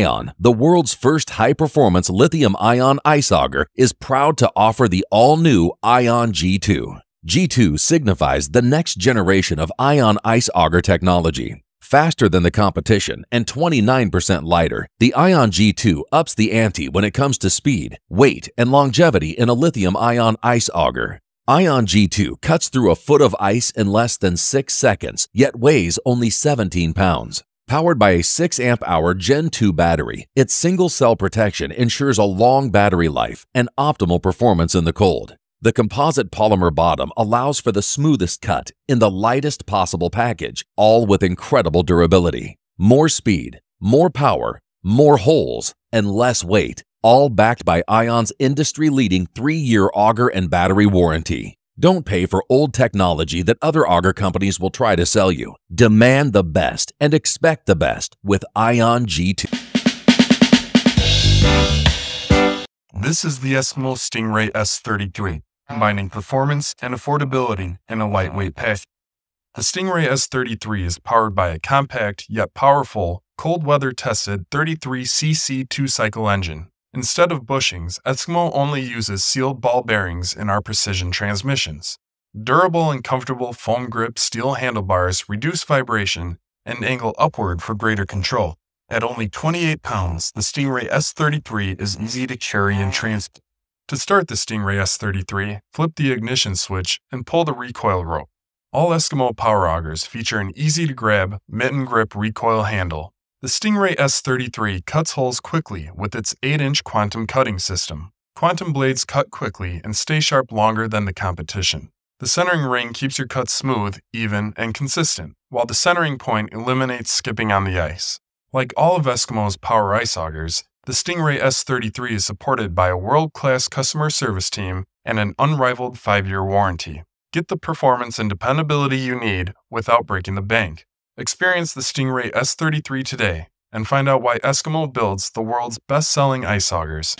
ION, the world's first high-performance lithium-ion ice auger, is proud to offer the all-new ION G2. G2 signifies the next generation of ion ice auger technology. Faster than the competition and 29% lighter, the ION G2 ups the ante when it comes to speed, weight, and longevity in a lithium-ion ice auger. ION G2 cuts through a foot of ice in less than 6 seconds, yet weighs only 17 pounds. Powered by a 6-amp-hour Gen 2 battery, its single-cell protection ensures a long battery life and optimal performance in the cold. The composite polymer bottom allows for the smoothest cut in the lightest possible package, all with incredible durability. More speed, more power, more holes, and less weight, all backed by ION's industry-leading 3-year auger and battery warranty. Don't pay for old technology that other auger companies will try to sell you. Demand the best and expect the best with ION G2. This is the Eskimo Stingray S33, combining performance and affordability in a lightweight package. The Stingray S33 is powered by a compact yet powerful, cold-weather-tested 33cc 2-cycle engine. Instead of bushings, Eskimo only uses sealed ball bearings in our precision transmissions. Durable and comfortable foam-grip steel handlebars reduce vibration and angle upward for greater control. At only 28 pounds, the Stingray S33 is easy to carry and transport. To start the Stingray S33, flip the ignition switch and pull the recoil rope. All Eskimo power augers feature an easy-to-grab, mitten-grip recoil handle. The Stingray S33 cuts holes quickly with its 8-inch quantum cutting system. Quantum blades cut quickly and stay sharp longer than the competition. The centering ring keeps your cuts smooth, even, and consistent, while the centering point eliminates skipping on the ice. Like all of Eskimo's power ice augers, the Stingray S33 is supported by a world-class customer service team and an unrivaled 5-year warranty. Get the performance and dependability you need without breaking the bank. Experience the Stingray S33 today and find out why Eskimo builds the world's best-selling ice augers.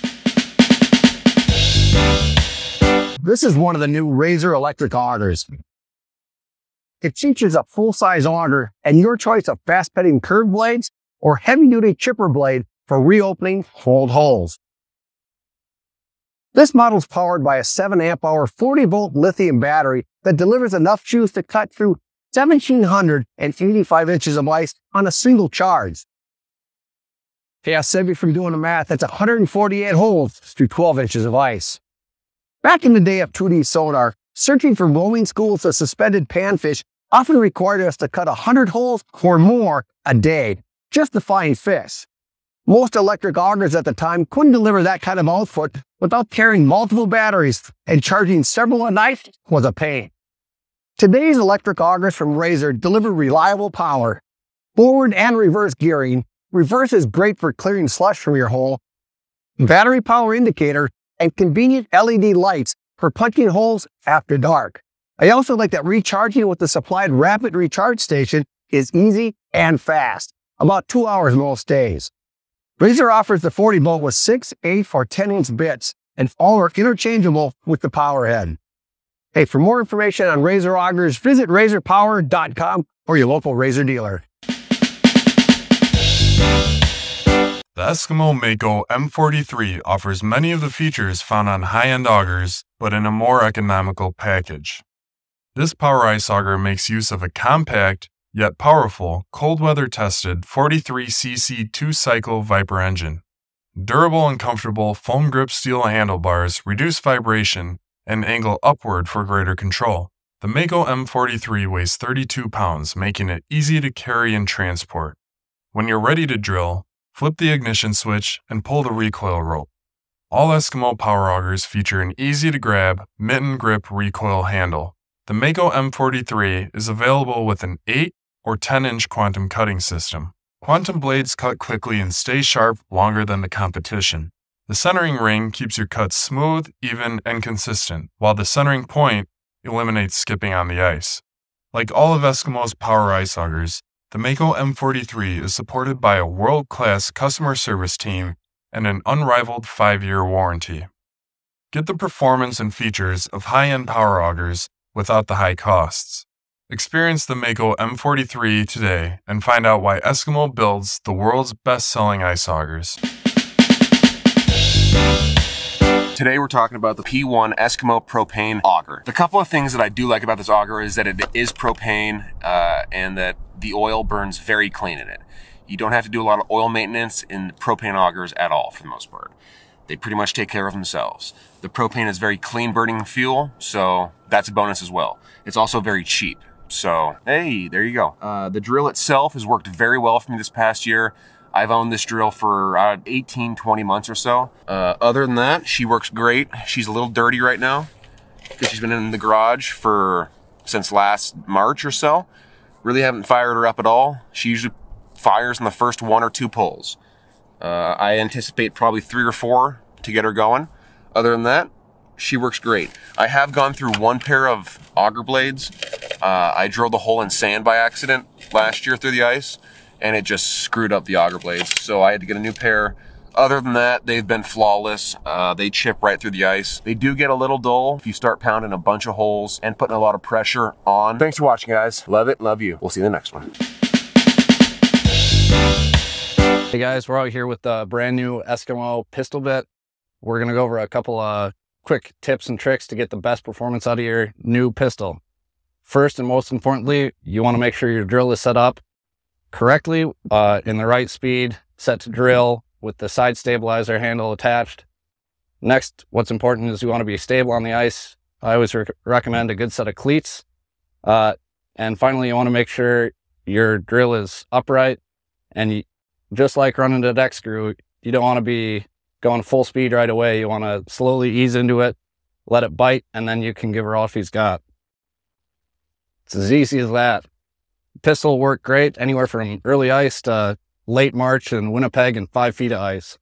This is one of the new Razer electric augers. It features a full-size auger and your choice of fast-petting curved blades or heavy-duty chipper blade for reopening cold holes. This model is powered by a 7-amp-hour 40-volt lithium battery that delivers enough juice to cut through 1,785 inches of ice on a single charge. Hey, I saved you from doing the math. That's 148 holes through 12 inches of ice. Back in the day of 2D sonar, searching for roaming schools of suspended panfish often required us to cut 100 holes or more a day just to find fish. Most electric augers at the time couldn't deliver that kind of output without carrying multiple batteries, and charging several a night was a pain. Today's electric augers from Razer deliver reliable power. Forward and reverse gearing. Reverse is great for clearing slush from your hole. Battery power indicator and convenient LED lights for punching holes after dark. I also like that recharging with the supplied rapid recharge station is easy and fast. About 2 hours most days. Razer offers the 40-volt with 6, 8, or 10-inch bits, and all are interchangeable with the power head. Hey, for more information on Razer augers, visit RazerPower.com or your local Razer dealer. The Eskimo Mako M43 offers many of the features found on high-end augers, but in a more economical package. This power ice auger makes use of a compact, yet powerful, cold-weather-tested 43cc 2-cycle Viper engine. Durable and comfortable foam-grip steel handlebars reduce vibration and angle upward for greater control. The Mako M43 weighs 32 pounds, making it easy to carry and transport. When you're ready to drill, flip the ignition switch and pull the recoil rope. All Eskimo power augers feature an easy-to-grab, mitten-grip recoil handle. The Mako M43 is available with an 8 or 10-inch quantum cutting system. Quantum blades cut quickly and stay sharp longer than the competition. The centering ring keeps your cuts smooth, even, and consistent, while the centering point eliminates skipping on the ice. Like all of Eskimo's power ice augers, the Mako M43 is supported by a world-class customer service team and an unrivaled 5-year warranty. Get the performance and features of high-end power augers without the high costs. Experience the Mako M43 today and find out why Eskimo builds the world's best-selling ice augers. Today we're talking about the P1 Eskimo propane auger. The couple of things that I do like about this auger is that it is propane and that the oil burns very clean in it. You don't have to do a lot of oil maintenance in propane augers at all for the most part. They pretty much take care of themselves. The propane is very clean burning fuel, so that's a bonus as well. It's also very cheap. So, hey, there you go. The drill itself has worked very well for me this past year. I've owned this drill for 18, 20 months or so. Other than that, she works great. She's a little dirty right now because she's been in the garage since last March or so. Really haven't fired her up at all. She usually fires in the first one or two pulls. I anticipate probably three or four to get her going. Other than that, she works great. I have gone through one pair of auger blades. I drilled a hole in sand by accident last year through the ice, and it just screwed up the auger blades. So I had to get a new pair. Other than that, they've been flawless. They chip right through the ice. They do get a little dull if you start pounding a bunch of holes and putting a lot of pressure on. Thanks for watching, guys. Love it, love you. We'll see you in the next one. Hey guys, we're out here with the brand new Eskimo Pistol Bit. We're gonna go over a couple of quick tips and tricks to get the best performance out of your new pistol. First and most importantly, you want to make sure your drill is set up correctly in the right speed, set to drill with the side stabilizer handle attached. Next, what's important is you want to be stable on the ice. I always recommend a good set of cleats. And finally, you want to make sure your drill is upright, and just like running the deck screw, you don't want to be going full speed right away. You want to slowly ease into it, let it bite, and then you can give her all she's got. It's as easy as that. Pistol worked great anywhere from early ice to late March in Winnipeg and 5 feet of ice.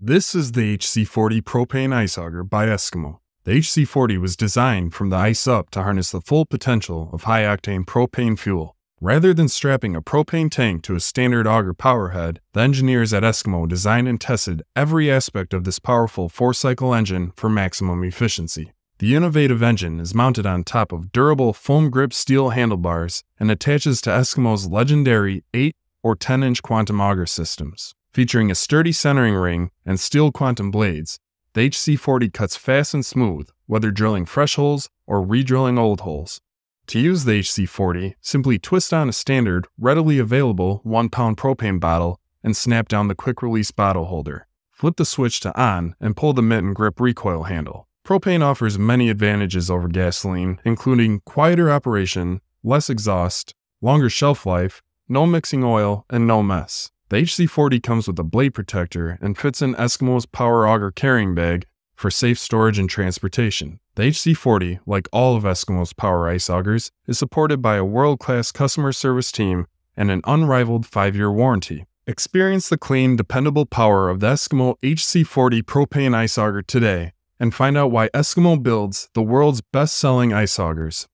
This is the HC-40 propane ice auger by Eskimo. The HC-40 was designed from the ice up to harness the full potential of high-octane propane fuel. Rather than strapping a propane tank to a standard auger power head, the engineers at Eskimo designed and tested every aspect of this powerful four-cycle engine for maximum efficiency. The innovative engine is mounted on top of durable foam-grip steel handlebars and attaches to Eskimo's legendary 8 or 10-inch quantum auger systems. Featuring a sturdy centering ring and steel quantum blades, the HC-40 cuts fast and smooth, whether drilling fresh holes or redrilling old holes. To use the HC-40, simply twist on a standard, readily available 1-pound propane bottle and snap down the quick-release bottle holder. Flip the switch to on and pull the mitt and grip recoil handle. Propane offers many advantages over gasoline, including quieter operation, less exhaust, longer shelf life, no mixing oil, and no mess. The HC-40 comes with a blade protector and fits in Eskimo's power auger carrying bag for safe storage and transportation. The HC-40, like all of Eskimo's power ice augers, is supported by a world-class customer service team and an unrivaled 5-year warranty. Experience the clean, dependable power of the Eskimo HC-40 propane ice auger today and find out why Eskimo builds the world's best-selling ice augers.